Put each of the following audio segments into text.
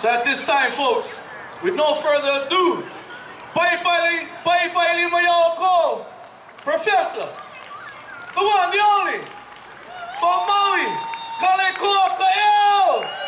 So at this time, folks, with no further ado, Pai Paili Mayoko, Professor, the one, the only, from Maui, Kalekua Kaeo!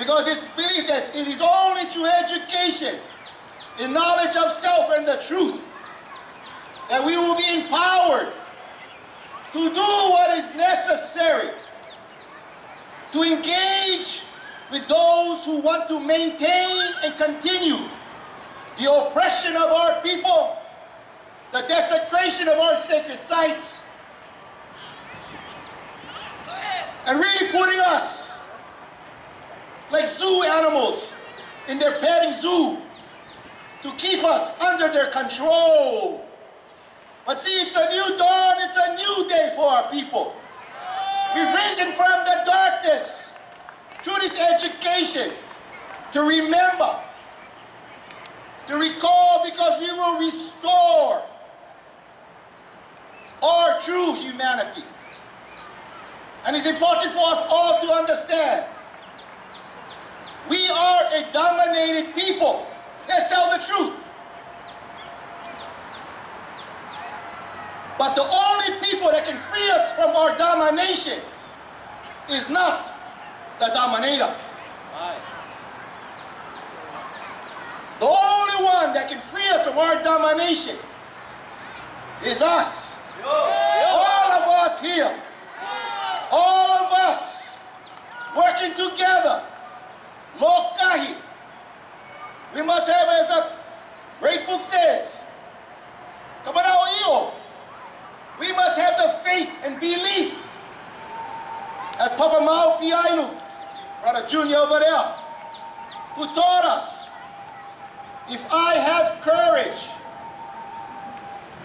because it's believed that it is only through education, the knowledge of self and the truth, that we will be empowered to do what is necessary to engage with those who want to maintain and continue the oppression of our people, the desecration of our sacred sites, and really putting us like zoo animals in their petting zoo to keep us under their control. But see, it's a new dawn, it's a new day for our people. We've risen from the darkness through this education to remember, to recall, because we will restore our true humanity. And it's important for us all to understand we are a dominated people. Let's tell the truth. But the only people that can free us from our domination is not the dominator. Right. The only one that can free us from our domination is us. Yo. All of us here. All of us working together, Mokahi. We must have, as the great book says, we must have the faith and belief, as Papa Mau Piailug, Brother Junior over there, who taught us, if I have courage,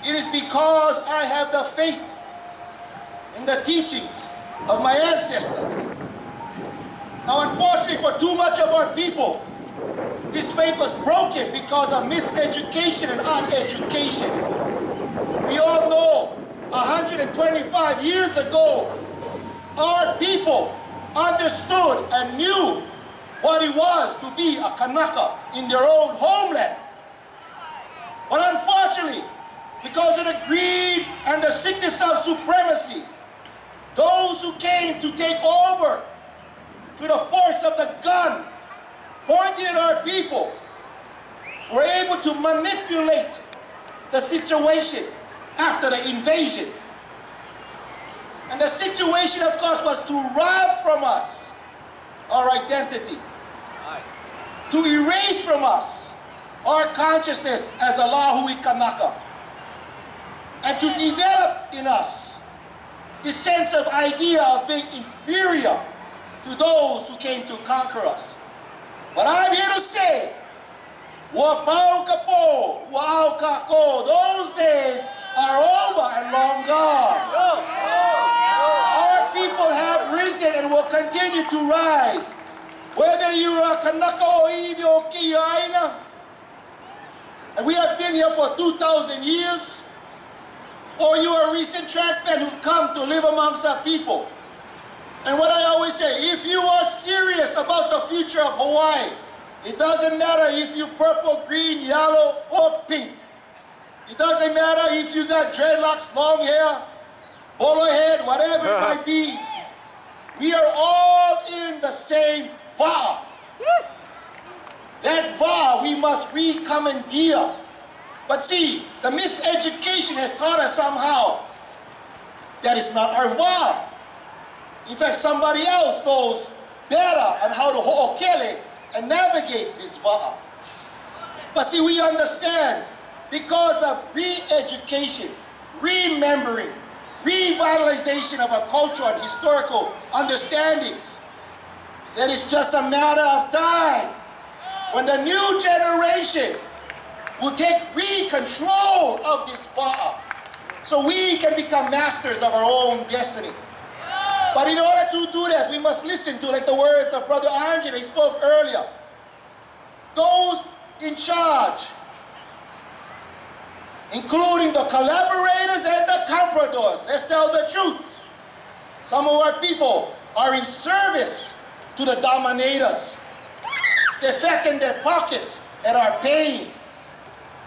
it is because I have the faith in the teachings of my ancestors. Now, unfortunately for too much of our people, this faith was broken because of miseducation and uneducation. We all know 125 years ago, our people understood and knew what it was to be a Kanaka in their own homeland. But unfortunately, because of the greed and the sickness of supremacy, those who came to take over through the force of the gun pointed at our people were able to manipulate the situation after the invasion. And the situation, of course, was to rob from us our identity, to erase from us our consciousness as a Lahui Kanaka, and to develop in us the sense of idea of being inferior to those who came to conquer us. But I'm here to say, those days are over and long gone. Our people have risen and will continue to rise. Whether you're a Kanaka or Ibi or Kia Aina, and we have been here for 2,000 years, or you are a recent transplant who've come to live amongst our people. And what I always say, if you are serious about the future of Hawaii, it doesn't matter if you're purple, green, yellow, or pink. It doesn't matter if you got dreadlocks, long hair, bowler head, whatever it might be. We are all in the same vow. That vow we must recommandeer. But see, the miseducation has taught us somehow that it's not our vow. In fact, somebody else knows better on how to ho'okele and navigate this vow. But see, we understand because of re-education, remembering, revitalization of our cultural and historical understandings, that it's just a matter of time when the new generation will take re-control of this fa'a, so we can become masters of our own destiny. But in order to do that, we must listen to, like the words of Brother Angie they spoke earlier, those in charge, including the collaborators and the compradors. Let's tell the truth. Some of our people are in service to the dominators. They're fat in their pockets and are paying.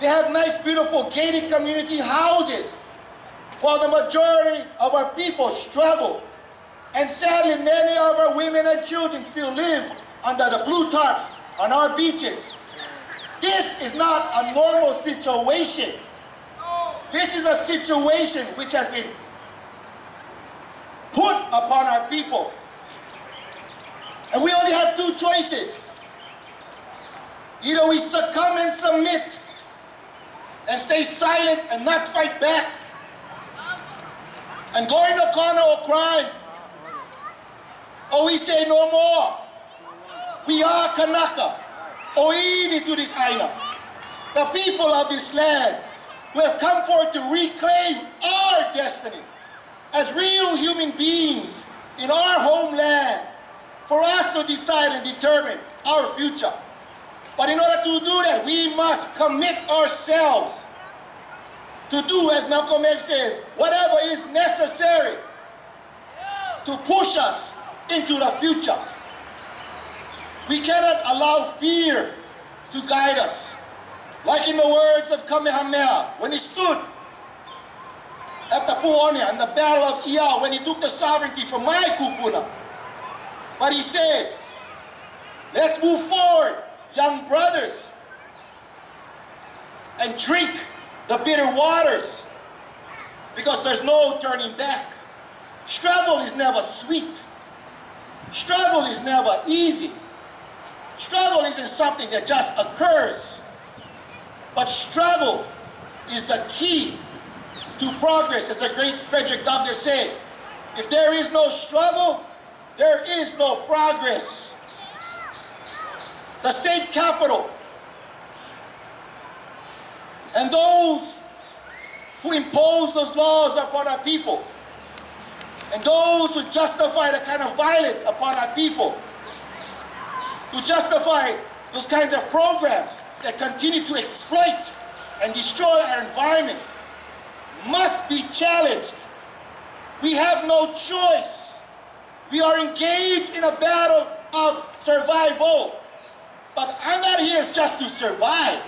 They have nice, beautiful gated community houses, while the majority of our people struggle. And sadly, many of our women and children still live under the blue tarps on our beaches. This is not a normal situation. This is a situation which has been put upon our people. And we only have two choices. Either we succumb and submit and stay silent and not fight back and go in the corner or cry, or we say no more. We are Kanaka, Oini to this island, the people of this land who have come forth to reclaim our destiny as real human beings in our homeland, for us to decide and determine our future. But in order to do that, we must commit ourselves to do, as Malcolm X says, whatever is necessary to push us into the future. We cannot allow fear to guide us. Like in the words of Kamehameha, when he stood at the Puone and the Battle of Iao, when he took the sovereignty from my kupuna. But he said, let's move forward, young brothers, and drink the bitter waters, because there's no turning back. Struggle is never sweet. Struggle is never easy. Struggle isn't something that just occurs, but struggle is the key to progress. As the great Frederick Douglass said, if there is no struggle, there is no progress. The state capital and those who impose those laws upon our people and those who justify the kind of violence upon our people, who justify those kinds of programs that continue to exploit and destroy our environment, must be challenged. We have no choice. We are engaged in a battle of survival. But I'm not here just to survive.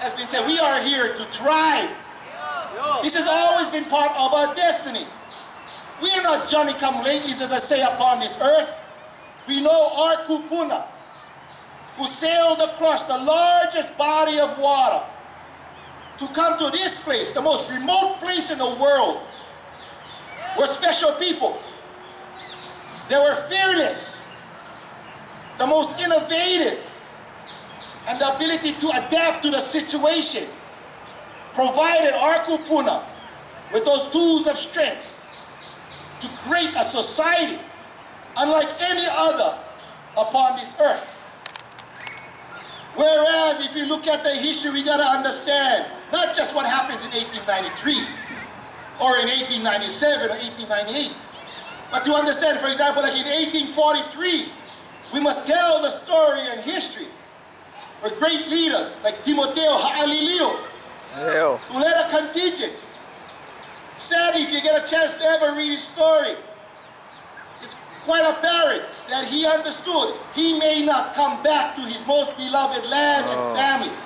As been said, we are here to thrive. This has always been part of our destiny. We are not Johnny-come-latelys, as I say, upon this earth. We know our kupuna, who sailed across the largest body of water to come to this place, the most remote place in the world, were special people. They were fearless, the most innovative, and the ability to adapt to the situation provided our kupuna with those tools of strength to create a society unlike any other upon this earth. Whereas if you look at the history, we gotta understand not just what happens in 1893 or in 1897 or 1898, but to understand, for example, like in 1843, we must tell the story and history where great leaders like Timoteo Ha'alilio, who led a contingent. Sadly, if you get a chance to ever read his story, it's quite apparent that he understood he may not come back to his most beloved land and family.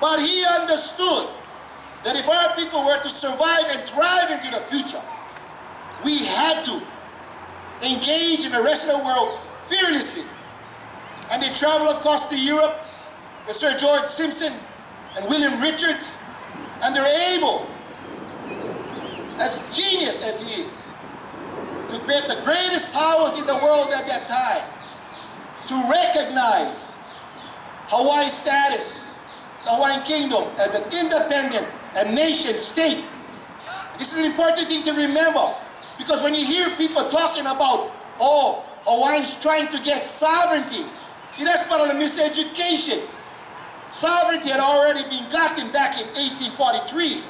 But he understood that if our people were to survive and thrive into the future, we had to engage in the rest of the world fearlessly. And they traveled, of course, to Europe with Sir George Simpson and William Richards, and they're able, as genius as he is, to create the greatest powers in the world at that time, to recognize Hawaii's status, the Hawaiian Kingdom, as an independent and nation state. This is an important thing to remember, because when you hear people talking about, oh, Hawaiians trying to get sovereignty, see, that's part of the miseducation. Sovereignty had already been gotten back in 1843.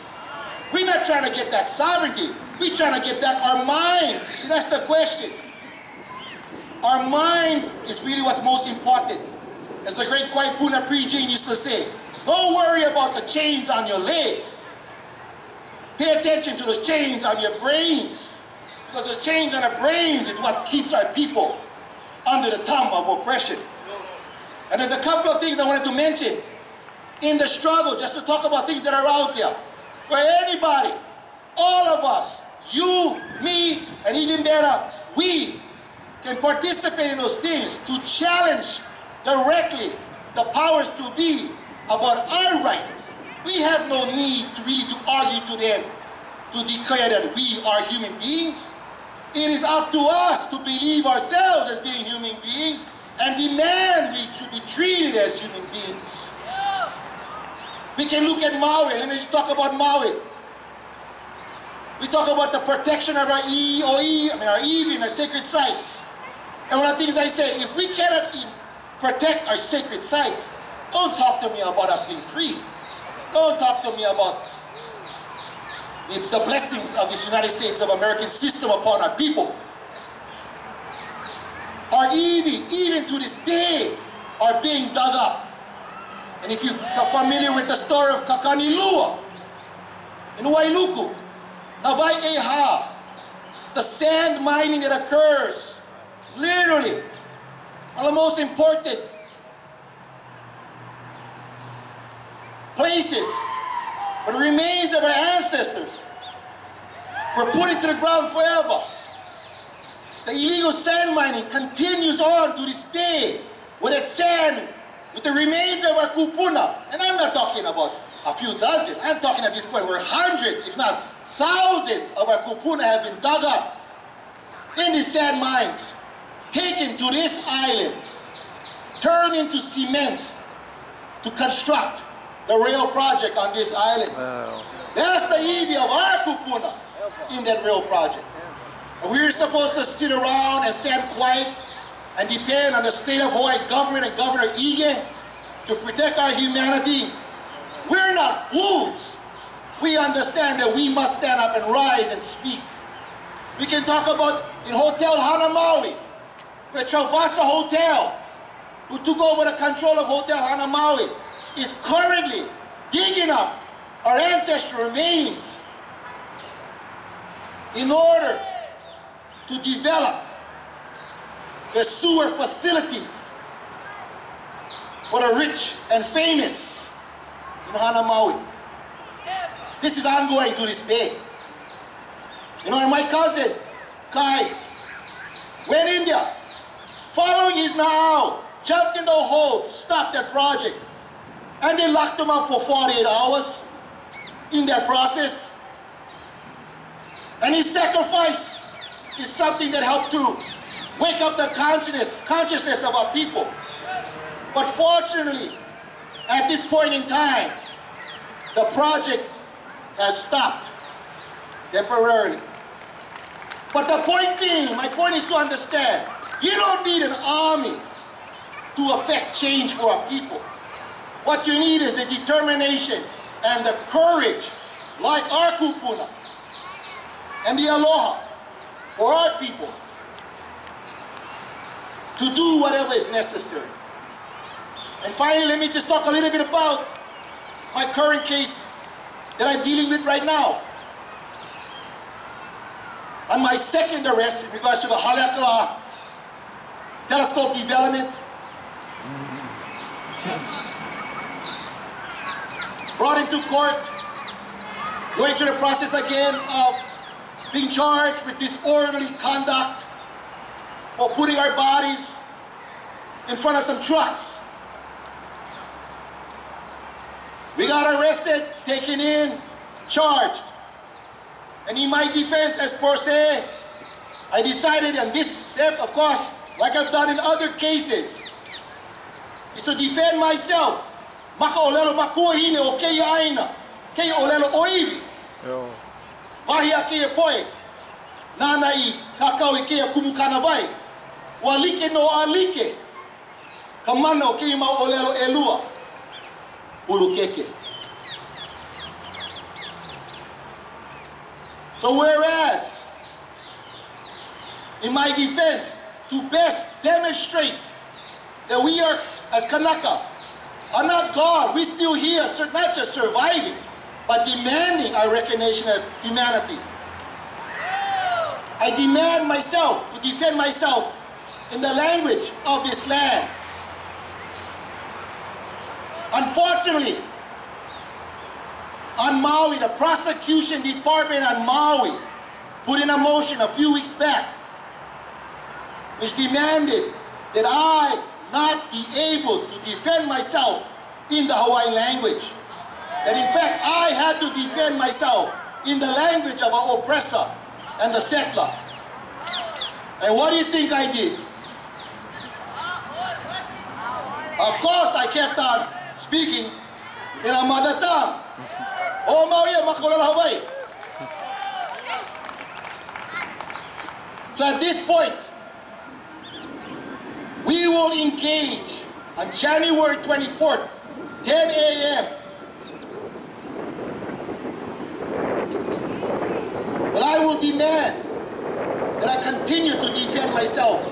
We're not trying to get that sovereignty. We're trying to get back our minds. See, that's the question. Our minds is really what's most important. As the great Kauipuna Prejean used to say, don't worry about the chains on your legs. Pay attention to those chains on your brains. Because those chains on our brains is what keeps our people under the thumb of oppression. And there's a couple of things I wanted to mention in the struggle, just to talk about things that are out there. For anybody, all of us, you, me, and even better, we can participate in those things to challenge directly the powers to be about our right. We have no need to really to argue to them to declare that we are human beings. It is up to us to believe ourselves as being human beings and demand we should be treated as human beings. We can look at Maui. Let me just talk about Maui. We talk about the protection of our EOE, our EV, and our sacred sites. And one of the things I say, if we cannot protect our sacred sites, don't talk to me about us being free. Don't talk to me about the blessings of this United States of American system upon our people. Our EV, even to this day, are being dug up. And if you're familiar with the story of Kakanilua in Wailuku, Nawai Eha, the sand mining that occurs, literally, one of the most important places where the remains of our ancestors were put into the ground forever. The illegal sand mining continues on to this day with that sand, with the remains of our kupuna. And I'm not talking about a few dozen. I'm talking at this point where hundreds, if not thousands of our kupuna have been dug up in these sand mines, taken to this island, turned into cement to construct the rail project on this island. Wow. That's the EV of our kupuna in that rail project. And we're supposed to sit around and stand quiet and depend on the state of Hawaii government and Governor Ige to protect our humanity. We're not fools. We understand that we must stand up and rise and speak. We can talk about in Hotel Hanamaui, where Travasa Hotel, who took over the control of Hotel Hanamaui, is currently digging up our ancestral remains in order to develop the sewer facilities for the rich and famous in Hanamaui. This is ongoing to this day. You know, and my cousin, Kai, went in there, following his now, jumped in the hole, stopped that project. And they locked him up for 48 hours in that process. And his sacrifice is something that helped to wake up the consciousness of our people. But fortunately, at this point in time, the project has stopped temporarily. But the point being, my point is to understand, you don't need an army to affect change for our people. What you need is the determination and the courage, like our kupuna, and the aloha for our people to do whatever is necessary. And finally, let me just talk a little bit about my current case that I'm dealing with right now. On my second arrest in regards to the Haleakala telescope development, brought into court, going through the process again of being charged with disorderly conduct for putting our bodies in front of some trucks. We got arrested, taken in, charged. And in my defense, as per se, I decided on this step, of course, like I've done in other cases, is to defend myself. Maka olelo makuhine o kei aina, kei olelo oivi. Vahia kei poe, nana I kakawi kei kumukana vai. Walike no alike, kamana o kei ma olelo elua. So whereas, in my defense, to best demonstrate that we are, as Kanaka, are not gone, we're still here, not just surviving, but demanding our recognition of humanity. I demand myself to defend myself in the language of this land. Unfortunately, on Maui, the prosecution department on Maui put in a motion a few weeks back which demanded that I not be able to defend myself in the Hawaiian language. That in fact, I had to defend myself in the language of our oppressor and the settler. And what do you think I did? Of course, I kept on speaking in our mother tongue. O Maui e Makololo Hawaii. So at this point, we will engage on January 24th, 10 a.m. But I will demand that I continue to defend myself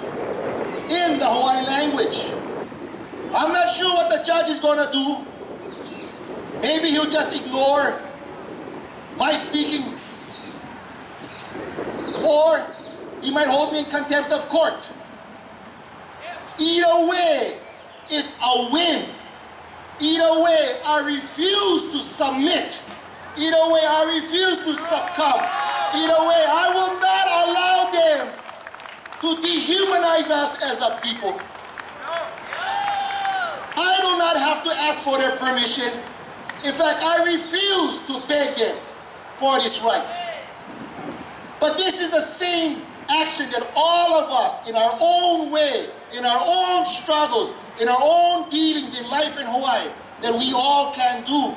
in the Hawaiian language. I'm not sure what the judge is going to do. Maybe he'll just ignore my speaking, or he might hold me in contempt of court. Either way, it's a win. Either way, I refuse to submit. Either way, I refuse to succumb. Either way, I will not allow them to dehumanize us as a people. I do not have to ask for their permission. In fact, I refuse to beg them for this right. But this is the same action that all of us, in our own way, in our own struggles, in our own dealings in life in Hawaii, that we all can do.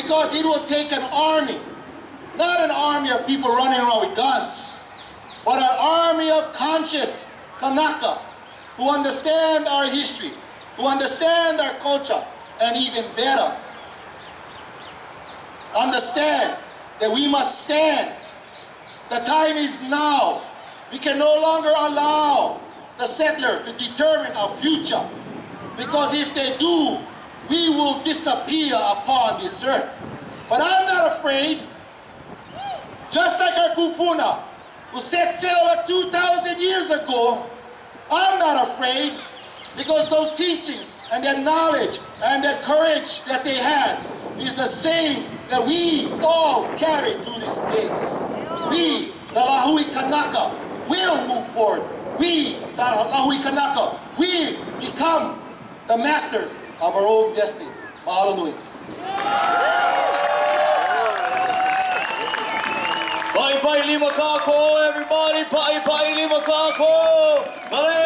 Because it will take an army, not an army of people running around with guns, but an army of conscious Kanaka who understand our history, who understand our culture, and even better, understand that we must stand. The time is now. We can no longer allow the settler to determine our future, because if they do, we will disappear upon this earth. But I'm not afraid. Just like our kupuna, who set sail 2,000 years ago, I'm not afraid, because those teachings and that knowledge and that courage that they had is the same that we all carry to this day. We, the Lahui Kanaka, will move forward. We, the Lahui Kanaka, will become the masters of our own destiny. Mahalo nui. Pai pai lima kako, everybody. Pai pai lima kako.